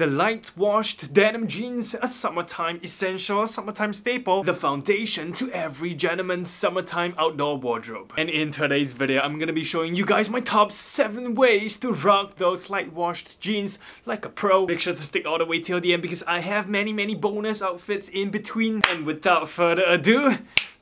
The light washed denim jeans, a summertime essential, summertime staple, the foundation to every gentleman's summertime outdoor wardrobe. And in today's video, I'm gonna be showing you guys my top 7 ways to rock those light washed jeans like a pro. Make sure to stick all the way till the end because I have many bonus outfits in between. And without further ado,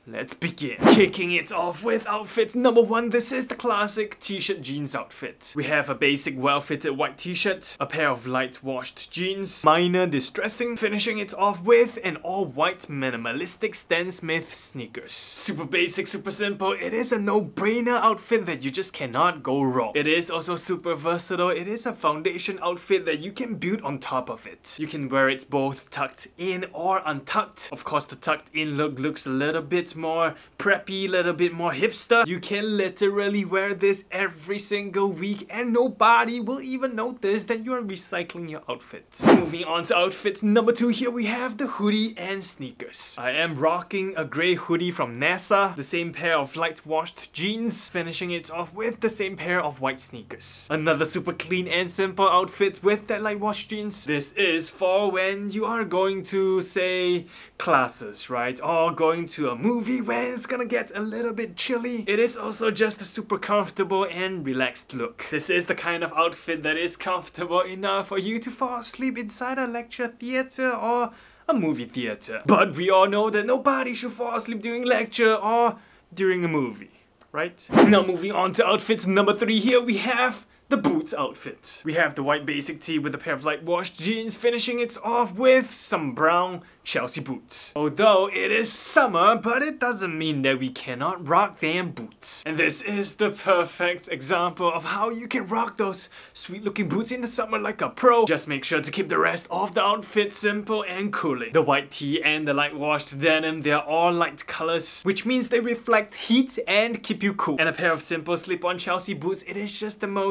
let's begin. Kicking it off with outfit number 1, this is the classic t-shirt jeans outfit. We have a basic well-fitted white t-shirt, a pair of light washed jeans, minor distressing, finishing it off with an all-white minimalistic Stan Smith sneakers. Super basic, super simple, it is a no-brainer outfit that you just cannot go wrong. It is also super versatile, it is a foundation outfit that you can build on top of it. You can wear it both tucked in or untucked. Of course, the tucked in look looks a little bit more preppy, a little bit more hipster. You can literally wear this every single week and nobody will even notice that you're recycling your outfits. Moving on to outfit number 2, here we have the hoodie and sneakers. I am rocking a grey hoodie from NASA, the same pair of light washed jeans, finishing it off with the same pair of white sneakers. Another super clean and simple outfit with that light washed jeans. This is for when you are going to, say, classes, right? Or going to a movie when it's gonna get a little bit chilly. It is also just a super comfortable and relaxed look. This is the kind of outfit that is comfortable enough for you to fall asleep inside a lecture theatre or a movie theatre. But we all know that nobody should fall asleep during lecture or during a movie, right? Now moving on to outfit number 3, here we have the boots outfit. We have the white basic tee with a pair of light washed jeans, finishing it off with some brown Chelsea boots. Although it is summer, but it doesn't mean that we cannot rock them boots. And this is the perfect example of how you can rock those sweet looking boots in the summer like a pro. Just make sure to keep the rest of the outfit simple and cool. The white tee and the light washed denim, they're all light colors, which means they reflect heat and keep you cool. And a pair of simple slip-on Chelsea boots, it is just the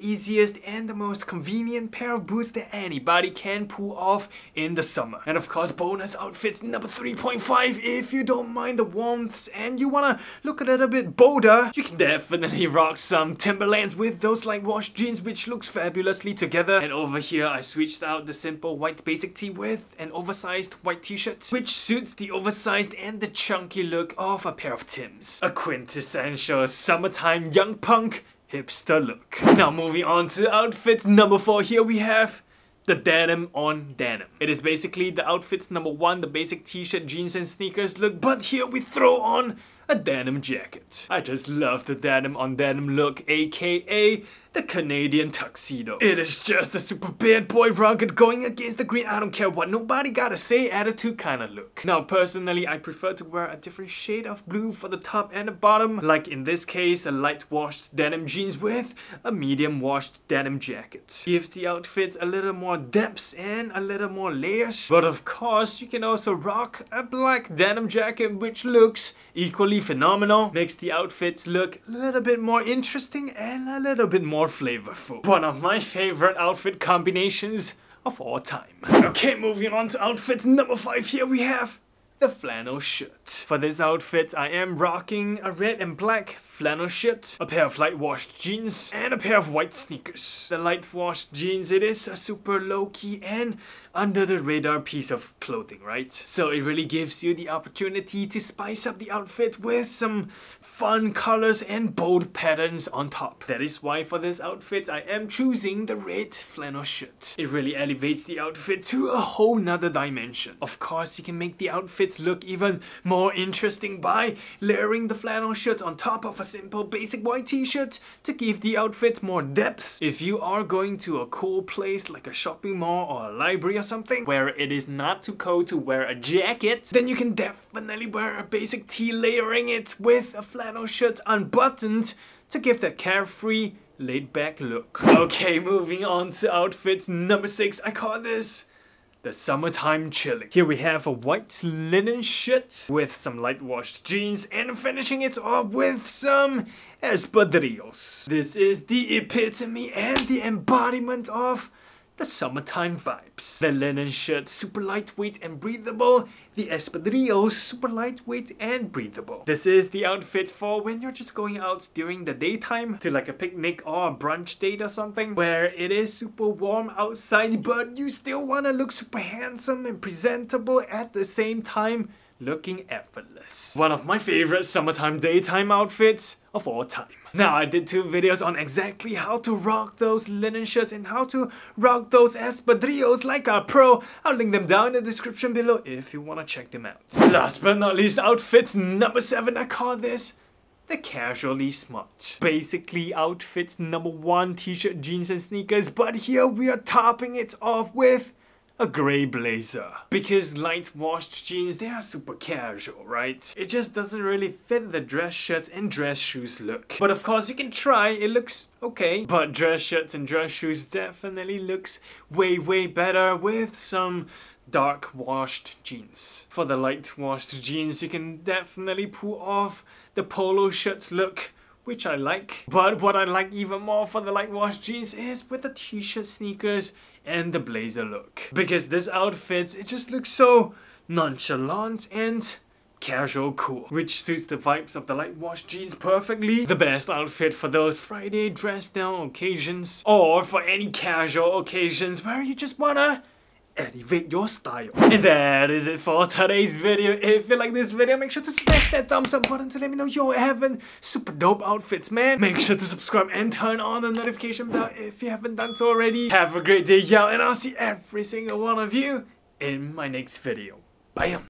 easiest and the most convenient pair of boots that anybody can pull off in the summer. And of course, bonus outfit number 3.5, if you don't mind the warmth and you wanna look a little bit bolder, you can definitely rock some Timberlands with those light washed jeans, which looks fabulously together. And over here I switched out the simple white basic tee with an oversized white t-shirt, which suits the oversized and the chunky look of a pair of Tims. A quintessential summertime young punk hipster look. Now moving on to outfit number 4, here we have the denim on denim. It is basically the outfit number 1, the basic t-shirt, jeans and sneakers look, but here we throw on a denim jacket. I just love the denim on denim look, aka the Canadian tuxedo. It is just a super bad boy, rugged, going against the grain, I don't care what nobody gotta say attitude kind of look. Now personally, I prefer to wear a different shade of blue for the top and the bottom, like in this case a light washed denim jeans with a medium washed denim jacket. Gives the outfit a little more depth and a little more layers. But of course, you can also rock a black denim jacket, which looks equally phenomenal, makes the outfits look a little bit more interesting and a little bit more flavorful. One of my favorite outfit combinations of all time. Okay, moving on to outfit number 5, here we have the flannel shirt. For this outfit, I am rocking a red and black flannel shirt, a pair of light washed jeans, and a pair of white sneakers. The light washed jeans, it is a super low-key and under the radar piece of clothing, right? So it really gives you the opportunity to spice up the outfit with some fun colors and bold patterns on top. That is why for this outfit, I am choosing the red flannel shirt. It really elevates the outfit to a whole nother dimension. Of course, you can make the outfits look even more interesting by layering the flannel shirt on top of a simple basic white t-shirt to give the outfit more depth. If you are going to a cool place like a shopping mall or a library or something where it is not too cold to wear a jacket, then you can definitely wear a basic tee, layering it with a flannel shirt unbuttoned to give that carefree, laid back look. Okay, moving on to outfit number 6, I call this the summertime chilling. Here we have a white linen shirt with some light washed jeans and finishing it off with some espadrilles. This is the epitome and the embodiment of the summertime vibes. The linen shirt, super lightweight and breathable. The espadrille, super lightweight and breathable. This is the outfit for when you're just going out during the daytime to like a picnic or a brunch date or something, where it is super warm outside but you still want to look super handsome and presentable at the same time, looking effortless. One of my favorite summertime daytime outfits of all time. Now, I did 2 videos on exactly how to rock those linen shirts and how to rock those espadrilles like a pro. I'll link them down in the description below if you want to check them out. Last but not least, outfit number 7, I call this the casually smart. Basically, outfit number 1, t-shirt, jeans and sneakers, but here we are topping it off with a grey blazer. Because light washed jeans, they are super casual, right? It just doesn't really fit the dress shirt and dress shoes look. But of course you can try, it looks okay. But dress shirts and dress shoes definitely looks way better with some dark washed jeans. For the light washed jeans, you can definitely pull off the polo shirt look, which I like. But what I like even more for the light wash jeans is with the t-shirt, sneakers and the blazer look. Because this outfit, it just looks so nonchalant and casual cool, which suits the vibes of the light wash jeans perfectly. The best outfit for those Friday dress down occasions, or for any casual occasions where you just wanna elevate your style. And that is it for today's video. If you like this video, make sure to smash that thumbs up button to let me know you're having super dope outfits, man. Make sure to subscribe and turn on the notification bell if you haven't done so already. Have a great day, y'all, and I'll see every single one of you in my next video. Bye.